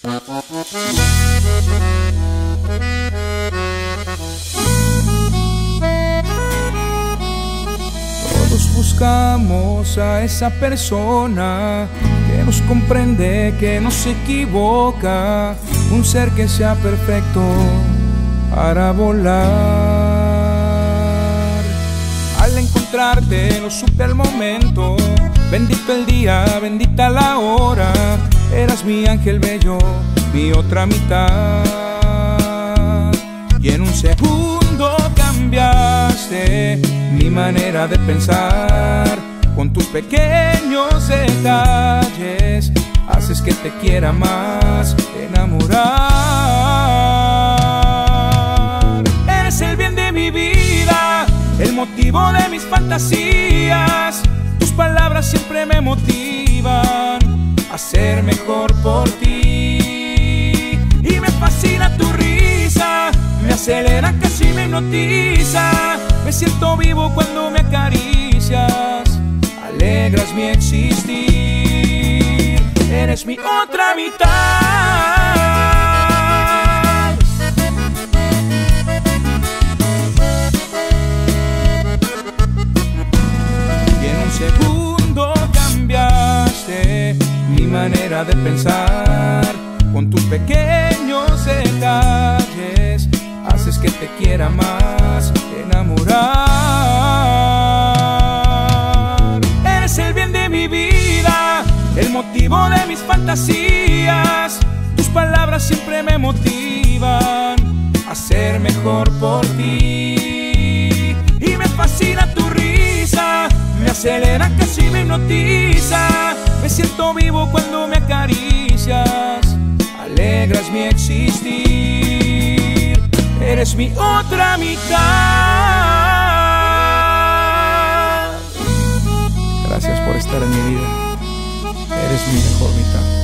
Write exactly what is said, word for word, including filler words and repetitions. Todos buscamos a esa persona que nos comprende, que no se equivoca, un ser que sea perfecto para volar. Al encontrarte lo supe al momento, bendito el día, bendita la hora. Eras mi ángel bello, mi otra mitad. Y en un segundo cambiaste mi manera de pensar. Con tus pequeños detalles haces que te quiera más, enamorar. Eres el bien de mi vida, el motivo de mis fantasías. Tus palabras siempre me motivan a ser mejor por ti. Y me fascina tu risa, me acelera, casi me hipnotiza. Me siento vivo cuando me acaricias, alegras mi existir. Eres mi otra mitad. Y en un segundo cambiaste mi manera de pensar. Con tus pequeños detalles haces que te quiera más, enamorar. Eres el bien de mi vida, el motivo de mis fantasías. Tus palabras siempre me motivan a ser mejor por ti. Y me fascina tu risa, me acelera, casi me hipnotiza. Me siento vivo cuando me acaricias, alegras mi existir. Eres mi otra mitad. Gracias por estar en mi vida, eres mi mejor mitad.